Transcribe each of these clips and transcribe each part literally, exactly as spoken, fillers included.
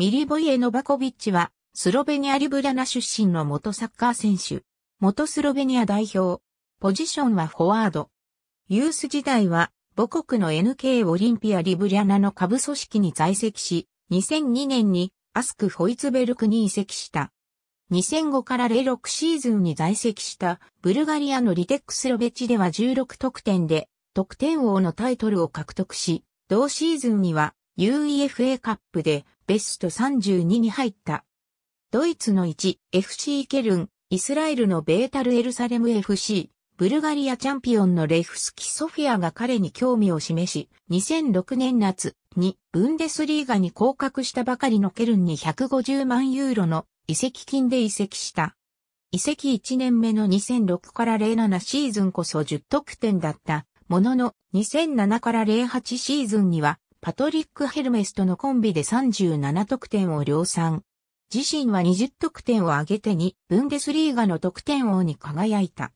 ミリボイエ・ノバコビッチは、スロベニア・リュブリャナ出身の元サッカー選手。元スロベニア代表。ポジションはフォワード。ユース時代は、母国の エヌケー オリンピア・リュブリャナの下部組織に在籍し、にせんにねんにアスク・フォイツベルクに移籍した。にせんごからゼロろくシーズンに在籍したブルガリアのリテックス・ロベチではじゅうろく得点で得点王のタイトルを獲得し、同シーズンには ユーイーエフエー カップでベストさんじゅうにに入った。ドイツの ワンエフシー ケルン、イスラエルのベータル・エルサレム エフシー、ブルガリアチャンピオンのレフスキ・ソフィアが彼に興味を示し、にせんろくねん夏にブンデスリーガに降格したばかりのケルンにひゃくごじゅうまんユーロの移籍金で移籍した。移籍いちねんめのにせんろくからゼロななシーズンこそじゅう得点だったものの、にせんななからゼロはちシーズンにはパトリック・ヘルメスとのコンビでさんじゅうなな得点を量産。自身はにじゅう得点を挙げてにブンデスリーガの得点王に輝いた。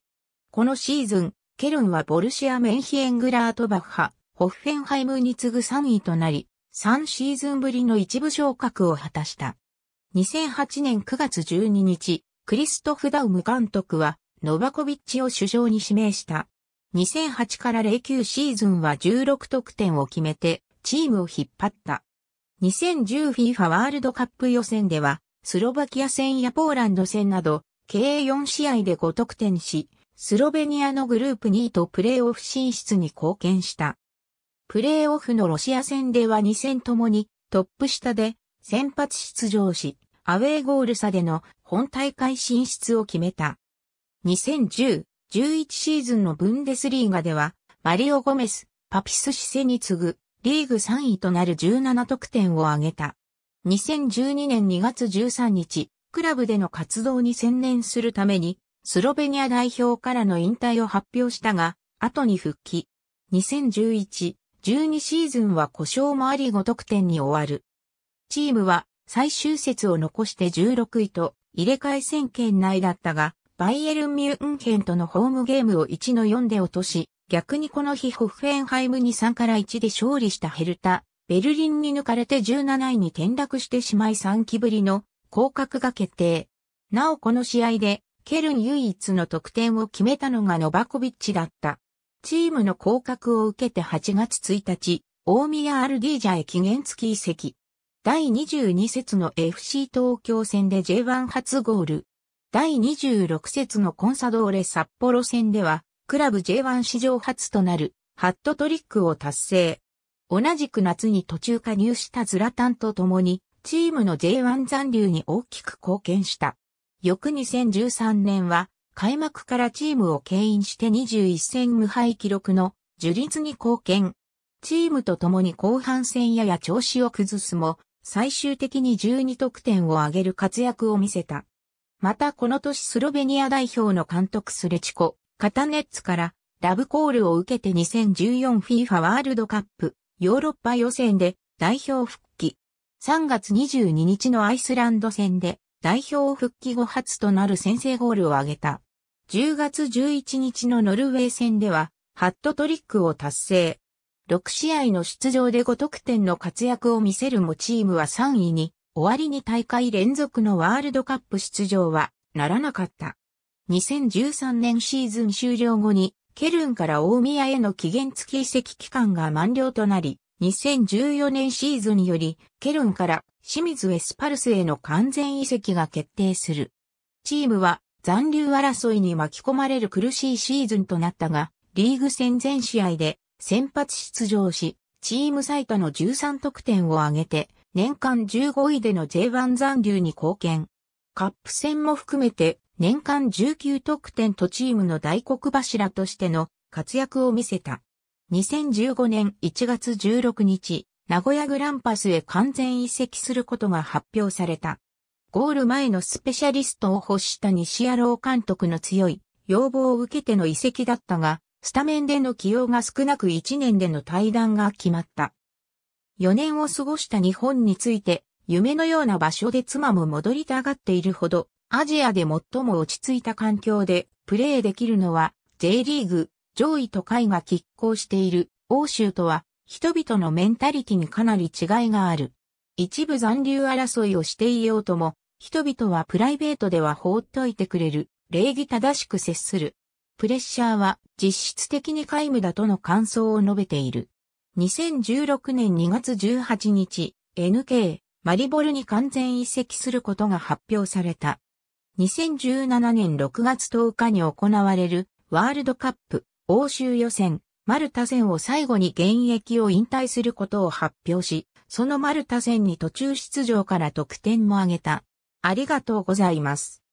このシーズン、ケルンはボルシア・メンヒエングラートバッハ、ホッフェンハイムに次ぐさんいとなり、さんシーズンぶりの一部昇格を果たした。にせんはちねんくがつじゅうににち、クリストフ・ダウム監督は、ノバコビッチを主将に指名した。にせんはちからゼロきゅうシーズンはじゅうろく得点を決めて、チームを引っ張った。にせんじゅう FIFA ワールドカップ予選では、スロバキア戦やポーランド戦など、計よん試合でご得点し、スロベニアのグループにいとプレーオフ進出に貢献した。プレーオフのロシア戦ではに戦ともにトップ下で先発出場し、アウェーゴール差での本大会進出を決めた。にせんじゅう、じゅういちシーズンのブンデスリーガでは、マリオ・ゴメス、パピス・シセに次ぐリーグさんいとなるじゅうなな得点を挙げた。にせんじゅうにねんにがつじゅうさんにち、クラブでの活動に専念するために、スロベニア代表からの引退を発表したが、後に復帰。にせんじゅういち、じゅうにシーズンは故障もありご得点に終わる。チームは、最終節を残してじゅうろくいと入れ替え戦圏内だったが、バイエルン・ミュンヘンとのホームゲームを いちたいよん で落とし、逆にこの日ホッフェンハイムに さんたいいち で勝利したヘルタ、ベルリンに抜かれてじゅうなないに転落してしまいさん期ぶりの降格が決定。なおこの試合で、ケルン唯一の得点を決めたのがノバコビッチだった。チームの降格を受けてはちがつついたち、大宮アルディージャへ期限付き移籍。第にじゅうに節の エフシー 東京戦で ジェイワン 初ゴール。第にじゅうろく節のコンサドーレ札幌戦では、クラブ ジェイワン 史上初となる、ハットトリックを達成。同じく夏に途中加入したズラタンと共に、チームの ジェイワン 残留に大きく貢献した。翌にせんじゅうさんねんは、開幕からチームを牽引してにじゅういち戦無敗記録の樹立に貢献。チームと共に後半戦やや調子を崩すも、最終的にじゅうに得点を挙げる活躍を見せた。またこの年スロベニア代表の監督スレチコ・カタネッツからラブコールを受けて にせんじゅうよんフィファ ワールドカップヨーロッパ予選で代表復帰。さんがつにじゅうににちのアイスランド戦で代表復帰後初となる先制ゴールを挙げた。じゅうがつじゅういちにちのノルウェー戦ではハットトリックを達成。ろく試合の出場でご得点の活躍を見せるもチームはさんいに終わりに大会連続のワールドカップ出場はならなかった。にせんじゅうさんねんシーズン終了後にケルンから大宮への期限付き移籍期間が満了となり、にせんじゅうよねんシーズンよりケルンから清水エスパルスへの完全移籍が決定する。チームは残留争いに巻き込まれる苦しいシーズンとなったが、リーグ戦全試合で先発出場し、チーム最多のじゅうさん得点を挙げて、年間じゅうごいでの ジェイワン 残留に貢献。カップ戦も含めて、年間じゅうきゅう得点とチームの大黒柱としての活躍を見せた。にせんじゅうごねんいちがつじゅうろくにち、名古屋グランパスへ完全移籍することが発表された。ゴール前のスペシャリストを欲した西野朗監督の強い要望を受けての移籍だったが、スタメンでの起用が少なくいちねんでの退団が決まった。よねんを過ごした日本について、夢のような場所で妻も戻りたがっているほど、アジアで最も落ち着いた環境でプレーできるのは J リーグ、上位と下位が拮抗している欧州とは人々のメンタリティにかなり違いがある。一部残留争いをしていようとも、人々はプライベートでは放っといてくれる、礼儀正しく接する。プレッシャーは実質的に皆無だとの感想を述べている。にせんじゅうろくねんにがつじゅうはちにち、エヌケー、マリボルに完全移籍することが発表された。にせんじゅうななねんろくがつとおかに行われるワールドカップ欧州予選マルタ戦を最後に現役を引退することを発表し、そのマルタ戦に途中出場から得点も挙げた。ありがとうございます。